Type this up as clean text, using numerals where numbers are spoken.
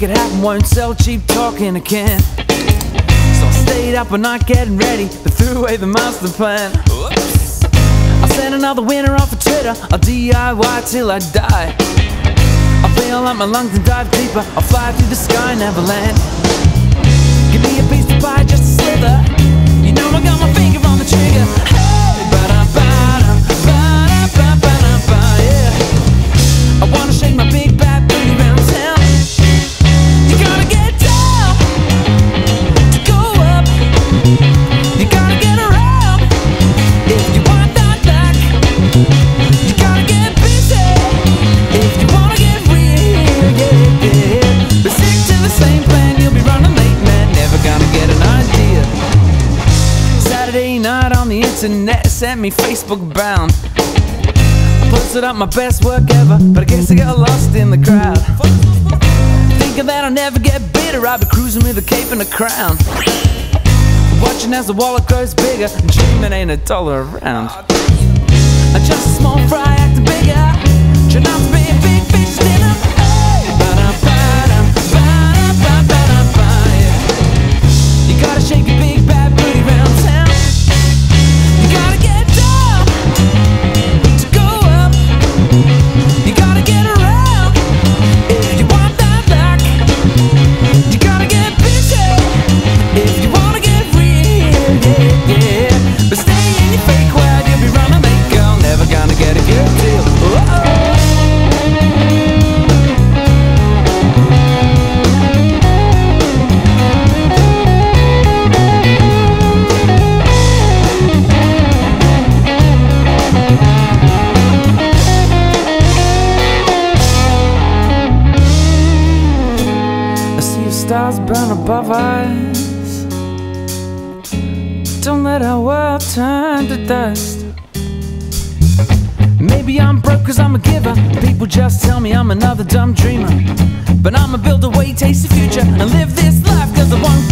make it happen, won't sell cheap talking again. So I stayed up all night getting ready, but threw away the master plan. Oops. I sent another winner off of Twitter, I'll DIY till I die. I feel like my lungs and dive deeper, I'll fly through the sky and never land. Give me a piece of pie, just a slither, you know I got my finger on the trigger. Hey, ba-da-ba-da-ba-da-ba-ba-da-ba, yeah. I wanna shake my big bad booty round town. You gotta get down to go up. You gotta get around if you want that back. You gotta get busy if you wanna get real, yeah, yeah. But stick to the same plan, you'll be running late, man. Never gonna get an idea. Saturday night on the internet sent me Facebook bound. Posted up my best work ever, but I guess I got lost in the crowd. Thinking that I'll never get bitter, I'll be cruising with a cape and a crown. Watching as the wallet grows bigger, and dreaming ain't a dollar around. I'm just a small fry acting bigger, trying not to be a big fish dinner. You gotta shake your big bad booty round town. You gotta get burn above us. Don't let our world turn to dust. Maybe I'm broke cause I'm a giver. People just tell me I'm another dumb dreamer. But I'ma build a way, taste the future, and live this life cause I want